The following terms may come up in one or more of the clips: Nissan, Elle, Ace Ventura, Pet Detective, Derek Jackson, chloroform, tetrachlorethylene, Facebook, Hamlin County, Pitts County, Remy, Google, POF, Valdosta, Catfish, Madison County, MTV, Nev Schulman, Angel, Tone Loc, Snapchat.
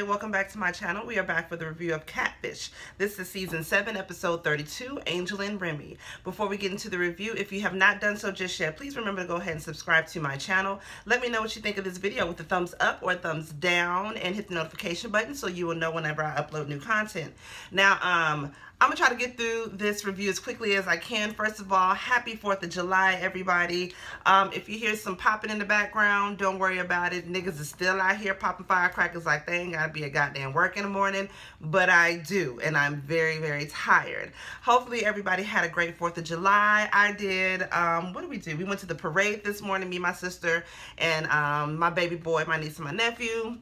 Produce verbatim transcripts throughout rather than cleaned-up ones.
everybody, welcome back to my channel. We are back for the review of Catfish. This is season seven episode thirty-two, Angel and Remy. Before we get into the review, if you have not done so just yet, please remember to go ahead and subscribe to my channel. Let me know what you think of this video with a thumbs up or a thumbs down, and hit the notification button so you will know whenever I upload new content. Now um I'm gonna try to get through this review as quickly as I can. First of all, happy fourth of July, everybody. Um, if you hear some popping in the background, don't worry about it. Niggas is still out here popping firecrackers like they ain't gotta be a goddamn work in the morning, but I do, and I'm very, very tired. Hopefully everybody had a great fourth of July. I did. Um, what did we do? We went to the parade this morning, me, my sister, and um, my baby boy, my niece, and my nephew.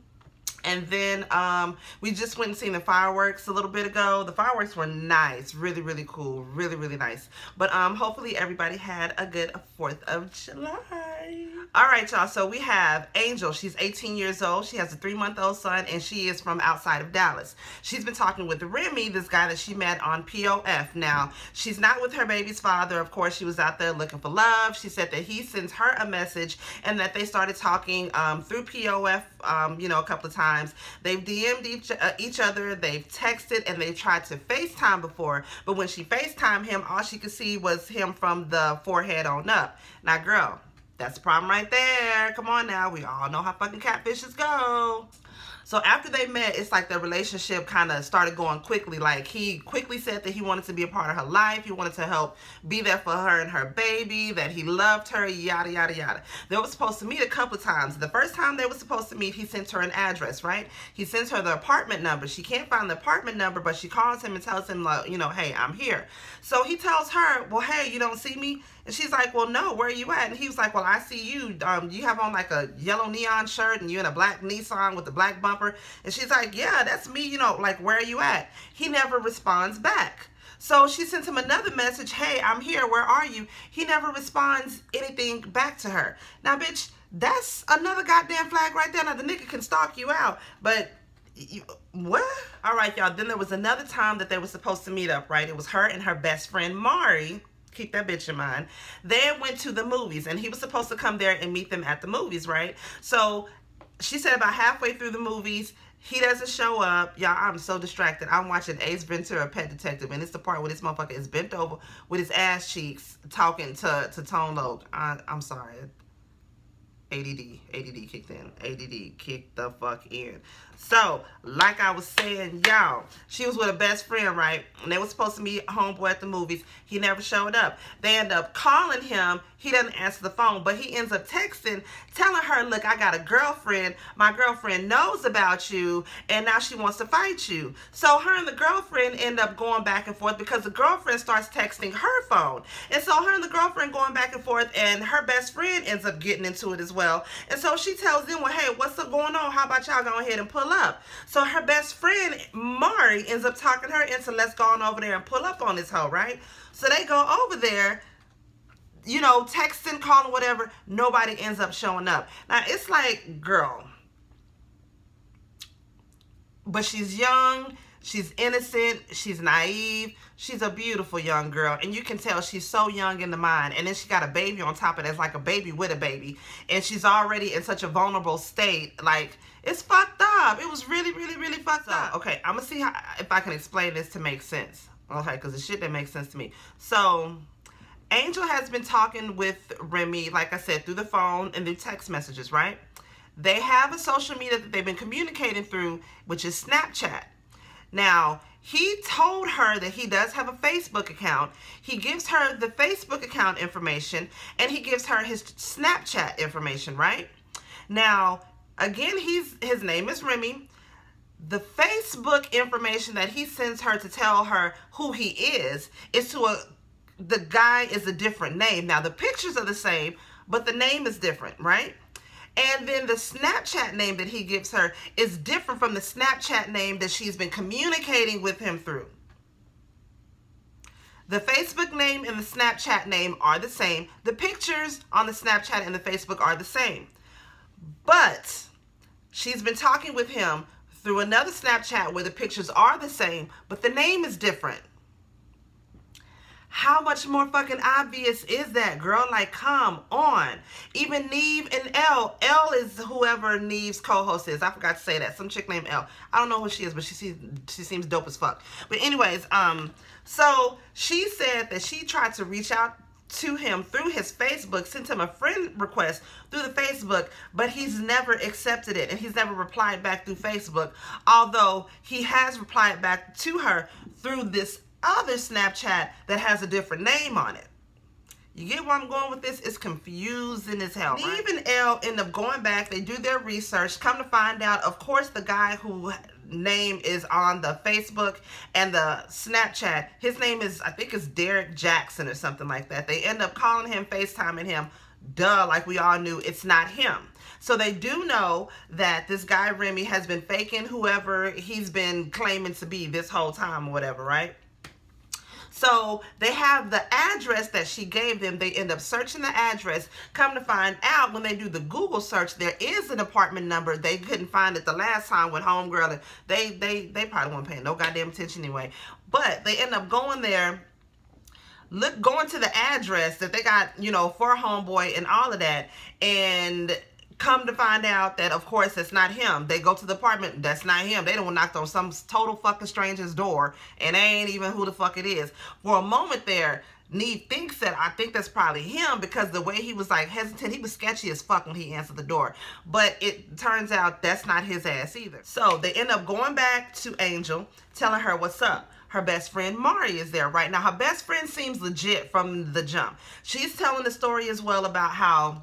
And then um, we just went and seen the fireworks a little bit ago. The fireworks were nice, really, really cool, really, really nice. But um, hopefully everybody had a good fourth of July. All right, y'all, so we have Angel. She's eighteen years old. She has a three-month-old son, and she is from outside of Dallas. She's been talking with Remy, this guy that she met on P O F. Now, she's not with her baby's father. Of course, she was out there looking for love. She said that he sends her a message and that they started talking um, through P O F, um, you know, a couple of times. They've D M'd each, uh, each other, they've texted, and they've tried to FaceTime before, but when she FaceTimed him, all she could see was him from the forehead on up. Now, girl, that's the problem right there. Come on now. We all know how fucking catfishes go. So after they met, it's like their relationship kind of started going quickly. Like, he quickly said that he wanted to be a part of her life. He wanted to help be there for her and her baby, that he loved her, yada, yada, yada. They were supposed to meet a couple of times. The first time they were supposed to meet, he sent her an address, right? He sends her the apartment number. She can't find the apartment number, but she calls him and tells him, like, you know, hey, I'm here. So he tells her, well, hey, you don't see me? And she's like, well, no, where are you at? And he was like, well, I see you. Um, you have on like a yellow neon shirt and you're in a black Nissan with a black bumper. And she's like, yeah, that's me. You know, like, where are you at? He never responds back. So she sends him another message. Hey, I'm here. Where are you? He never responds anything back to her. Now, bitch, that's another goddamn flag right there. Now, the nigga can stalk you out, but you, what? All right, y'all. Then there was another time that they were supposed to meet up, right? It was her and her best friend, Mari. Keep that bitch in mind. They went to the movies, and he was supposed to come there and meet them at the movies, right? So she said about halfway through the movies, he doesn't show up. Y'all, I'm so distracted. I'm watching Ace Ventura, Pet Detective, and it's the part where this motherfucker is bent over with his ass cheeks talking to, to Tone Loc. I, I'm sorry. A D D. A D D kicked in. A D D kicked the fuck in. So, like I was saying, y'all, she was with her best friend, right? And they were supposed to meet homeboy at the movies. He never showed up. They end up calling him. He doesn't answer the phone, but he ends up texting, telling her, look, I got a girlfriend. My girlfriend knows about you, and now she wants to fight you. So her and the girlfriend end up going back and forth because the girlfriend starts texting her phone. And so her and the girlfriend going back and forth, and her best friend ends up getting into it as well. And so she tells them, well, hey, what's up going on? How about y'all go ahead and pull up? So her best friend, Mari, ends up talking her into, let's go on over there and pull up on this hoe, right? So they go over there, you know, texting, calling, whatever. Nobody ends up showing up. Now, it's like, girl, but she's young, she's innocent, she's naive. She's a beautiful young girl, and you can tell she's so young in the mind. And then she got a baby on top of it. It's like a baby with a baby, and she's already in such a vulnerable state. Like, it's fucked up. It was really, really, really fucked up. Okay, I'm gonna see how, if I can explain this to make sense. Okay, because the shit that makes sense to me. So Angel has been talking with Remy, like I said, through the phone and through text messages, right? They have a social media that they've been communicating through, which is Snapchat. Now, he told her that he does have a Facebook account. He gives her the Facebook account information, and he gives her his Snapchat information, right? Now, again, he's his name is Remy. The Facebook information that he sends her to tell her who he is is to a, the guy is a different name. Now, the pictures are the same, but the name is different, right? And then the Snapchat name that he gives her is different from the Snapchat name that she's been communicating with him through. The Facebook name and the Snapchat name are the same. The pictures on the Snapchat and the Facebook are the same. But she's been talking with him through another Snapchat where the pictures are the same, but the name is different. How much more fucking obvious is that, girl? Like, come on. Even Neve and Elle. Elle is whoever Neve's co-host is. I forgot to say that. Some chick named Elle. I don't know who she is, but she seems, she seems dope as fuck. But anyways, um, so she said that she tried to reach out to him through his Facebook, sent him a friend request through the Facebook, but he's never accepted it and he's never replied back through Facebook, although he has replied back to her through this other Snapchat that has a different name on it. You get where I'm going with this? It's confusing as hell, right? Neve and Elle end up going back. They do their research. Come to find out, of course, the guy who name is on the Facebook and the Snapchat, his name is, I think it's Derek Jackson or something like that. They end up calling him, FaceTiming him. Duh, like we all knew, it's not him. So they do know that this guy Remy has been faking whoever he's been claiming to be this whole time or whatever, right? So they have the address that she gave them. They end up searching the address. Come to find out, when they do the Google search, there is an apartment number. They couldn't find it the last time with homegirl. And they, they, they probably weren't paying no goddamn attention anyway. But they end up going there, look, going to the address that they got, you know, for homeboy and all of that. And come to find out that, of course, that's not him. They go to the apartment. That's not him. They don't knock on some total fucking stranger's door, and they ain't even who the fuck it is. For a moment there, Neve thinks that I think that's probably him because the way he was like hesitant, he was sketchy as fuck when he answered the door. But it turns out that's not his ass either. So they end up going back to Angel, telling her what's up. Her best friend Mari is there right now. Her best friend seems legit from the jump. She's telling the story as well about how,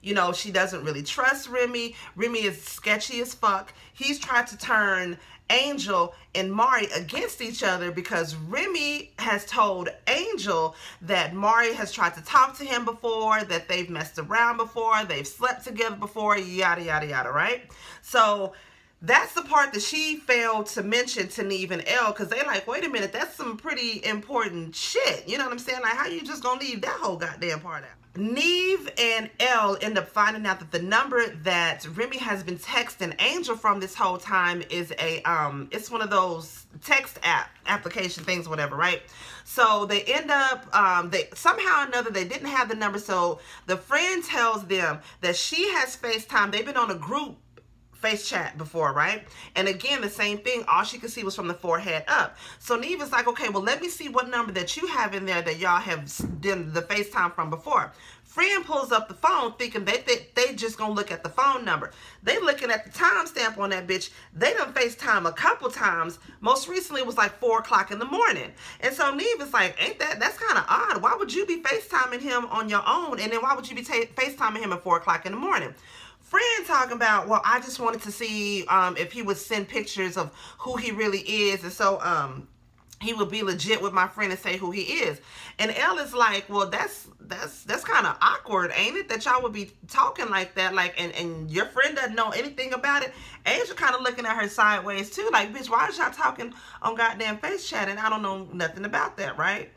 you know, she doesn't really trust Remy. Remy is sketchy as fuck. He's tried to turn Angel and Mari against each other because Remy has told Angel that Mari has tried to talk to him before, that they've messed around before, they've slept together before, yada, yada, yada, right? So that's the part that she failed to mention to Neve and Elle because they like, wait a minute, that's some pretty important shit. You know what I'm saying? Like, how you just gonna leave that whole goddamn part out? Neve and Elle end up finding out that the number that Remy has been texting Angel from this whole time is a, um, it's one of those text app, application things, whatever, right? So they end up, um, they somehow or another, they didn't have the number. So the friend tells them that she has FaceTime. They've been on a group Face chat before, right? And again, the same thing. All she could see was from the forehead up. So Neve is like, okay, well, let me see what number that you have in there that y'all have done the FaceTime from before. Friend pulls up the phone thinking they th they just gonna look at the phone number. They looking at the timestamp on that bitch. They done FaceTime a couple times. Most recently, it was like four o'clock in the morning. And so Neve is like, ain't that, that's kind of odd. Why would you be FaceTiming him on your own? And then why would you be FaceTiming him at four o'clock in the morning? Friend talking about, well, I just wanted to see um, if he would send pictures of who he really is. And so um, he would be legit with my friend and say who he is. And Elle is like, well, that's that's that's kind of awkward, ain't it? That y'all would be talking like that. Like, and, and your friend doesn't know anything about it. Angel kind of looking at her sideways too. Like, bitch, why is y'all talking on goddamn face chat? And I don't know nothing about that, right?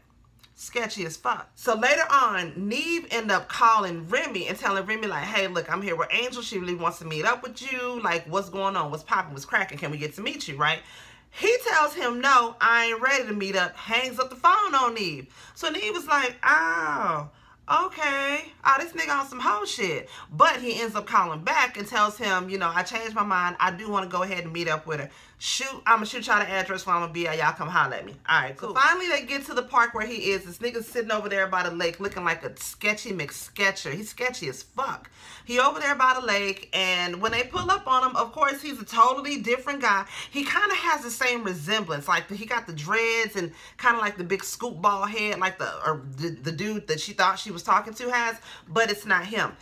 Sketchy as fuck. So later on, Neve end up calling Remy and telling Remy like, hey, look, I'm here with Angel. She really wants to meet up with you. Like, what's going on? What's popping? What's cracking? Can we get to meet you, right? He tells him, no, I ain't ready to meet up. Hangs up the phone on Neve. So Neve was like, oh, okay. Oh, this nigga on some hoe shit. But he ends up calling back and tells him, you know, I changed my mind. I do want to go ahead and meet up with her. Shoot, I'm gonna shoot y'all the address where I'm gonna be at. Y'all come holler at me. All right, cool. So finally, they get to the park where he is. This nigga's sitting over there by the lake looking like a sketchy McSketcher. He's sketchy as fuck. He over there by the lake, and when they pull up on him, of course, he's a totally different guy. He kind of has the same resemblance. Like, he got the dreads and kind of like the big scoop ball head, like the, or the, the dude that she thought she was talking to has, but it's not him.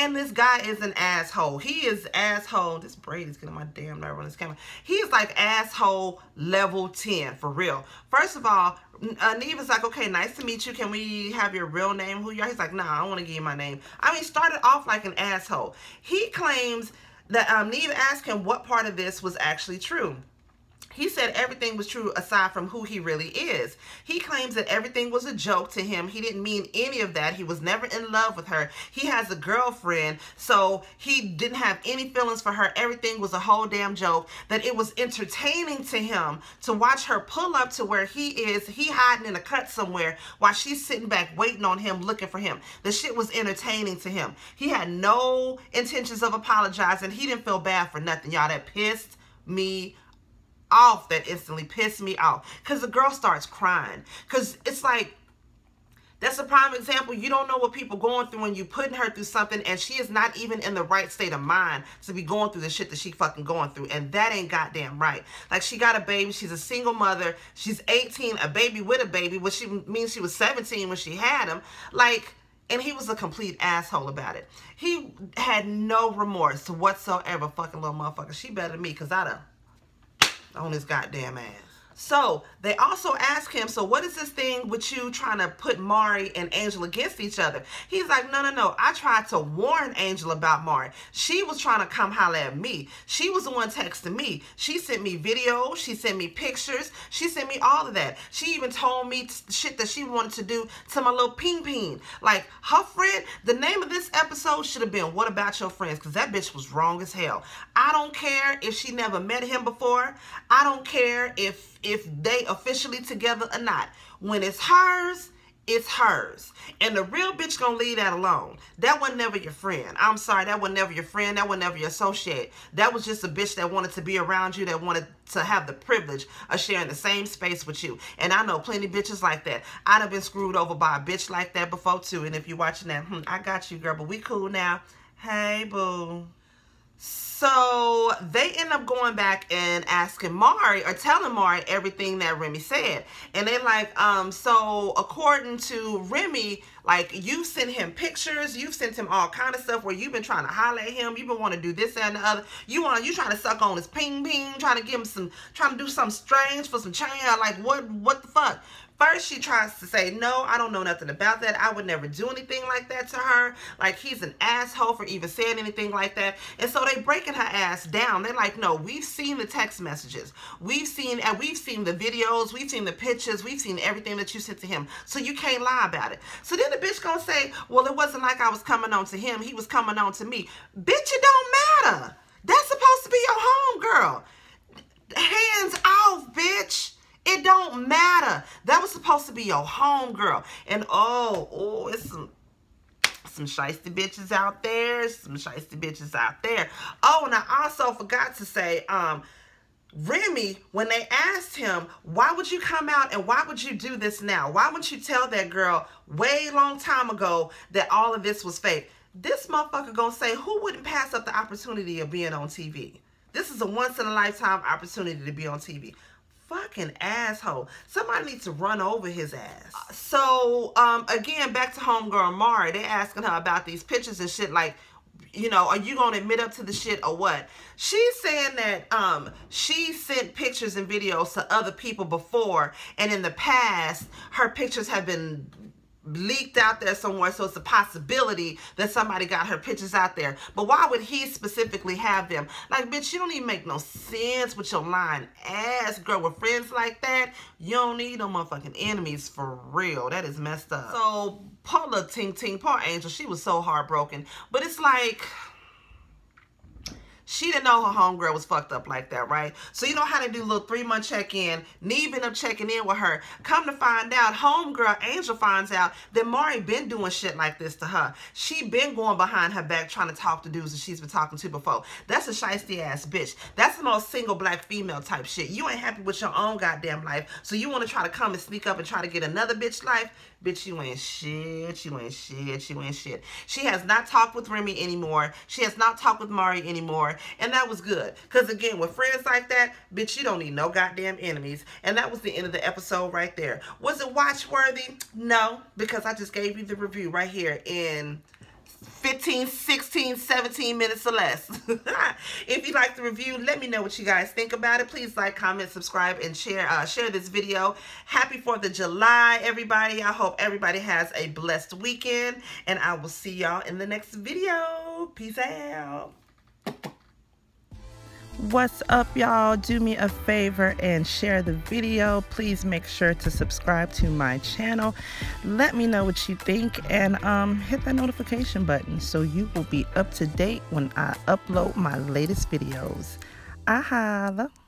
And this guy is an asshole. He is asshole. This braid is getting my damn nerve on this camera. He is like asshole level ten, for real. First of all, uh, Neve is like, okay, nice to meet you. Can we have your real name, who you are? He's like, nah, I don't want to give you my name. I mean, started off like an asshole. He claims that um, Neve asked him what part of this was actually true. He said everything was true aside from who he really is. He claims that everything was a joke to him. He didn't mean any of that. He was never in love with her. He has a girlfriend, so he didn't have any feelings for her. Everything was a whole damn joke. That it was entertaining to him to watch her pull up to where he is. He hiding in a cut somewhere while she's sitting back waiting on him, looking for him. The shit was entertaining to him. He had no intentions of apologizing. He didn't feel bad for nothing. Y'all, that pissed me off. off that instantly pissed me off, because the girl starts crying, because it's like, that's a prime example. You don't know what people going through when you putting her through something, and she is not even in the right state of mind to be going through the shit that she fucking going through, and that ain't goddamn right. Like, she got a baby, she's a single mother, she's eighteen, a baby with a baby, which she means she was seventeen when she had him. Like, and he was a complete asshole about it. He had no remorse whatsoever. Fucking little motherfucker, she better than me, because I done on his goddamn ass. So they also ask him, so what is this thing with you trying to put Mari and Angel against each other? He's like, no, no, no. I tried to warn Angel about Mari. She was trying to come holler at me. She was the one texting me. She sent me videos. She sent me pictures. She sent me all of that. She even told me shit that she wanted to do to my little ping ping. Like, her friend, the name of this episode should have been What About Your Friends? Because that bitch was wrong as hell. I don't care if she never met him before. I don't care if if they officially together or not. When it's hers, it's hers. And the real bitch gonna leave that alone. That was never your friend. I'm sorry, that was never your friend. That was never your associate. That was just a bitch that wanted to be around you, that wanted to have the privilege of sharing the same space with you. And I know plenty of bitches like that. I'd have been screwed over by a bitch like that before too. And if you're watching that, hmm, I got you, girl, but we cool now. Hey, boo. So they end up going back and asking Mari, or telling Mari everything that Remy said. And they're like, um, so according to Remy, like, you've sent him pictures, you've sent him all kind of stuff where you've been trying to holler at him, you've been wanting to do this and the other. You want you trying to suck on his ping ping, trying to give him some, trying to do something strange for some change. Like, what what the fuck? First, she tries to say, no, I don't know nothing about that. I would never do anything like that to her. Like, he's an asshole for even saying anything like that. And so they breaking her ass down. They're like, no, we've seen the text messages. We've seen, and we've seen the videos. We've seen the pictures. We've seen everything that you sent to him. So you can't lie about it. So then the bitch gonna say, well, it wasn't like I was coming on to him. He was coming on to me. Bitch, it don't matter. That's supposed to be your home, girl. Hands off, bitch. It don't matter. That was supposed to be your home, girl. And oh, oh, it's some some shiesty bitches out there. Some shiesty bitches out there. Oh, and I also forgot to say, um, Remy, when they asked him, why would you come out and why would you do this now? Why wouldn't you tell that girl way long time ago that all of this was fake? This motherfucker gonna say, who wouldn't pass up the opportunity of being on T V? This is a once in a lifetime opportunity to be on T V. Fucking asshole. Somebody needs to run over his ass. So, um, again, back to homegirl Mari. They're asking her about these pictures and shit, like, you know, are you going to admit up to the shit or what? She's saying that um, she sent pictures and videos to other people before, and in the past, her pictures have been leaked out there somewhere, so it's a possibility that somebody got her pictures out there. But why would he specifically have them? Like, bitch, you don't even make no sense with your lying ass, girl. With friends like that, you don't need no motherfucking enemies, for real. That is messed up. So Paula Ting Ting, poor Angel, she was so heartbroken. But it's like, she didn't know her homegirl was fucked up like that, right? So you know how to do a little three-month check-in. Neve ended up checking in with her. Come to find out, homegirl Angel finds out that Mari been doing shit like this to her. She been going behind her back trying to talk to dudes that she's been talking to before. That's a shiesty-ass bitch. That's the most single black female type shit. You ain't happy with your own goddamn life, so you want to try to come and sneak up and try to get another bitch life? Bitch, you ain't shit. You ain't shit. You ain't shit. She has not talked with Remy anymore. She has not talked with Mari anymore. And that was good, because again, with friends like that, bitch, you don't need no goddamn enemies. And that was the end of the episode right there. Was it watch worthy? No, because I just gave you the review right here in fifteen, sixteen, seventeen minutes or less. If you like the review, let me know what you guys think about it. Please like, comment, subscribe, and share uh, share this video. Happy fourth of July, everybody. I hope everybody has a blessed weekend, and I will see y'all in the next video. Peace out. What's up, y'all? Do me a favor and share the video. Please make sure to subscribe to my channel. Let me know what you think, and um hit that notification button so you will be up to date when I upload my latest videos. I holla.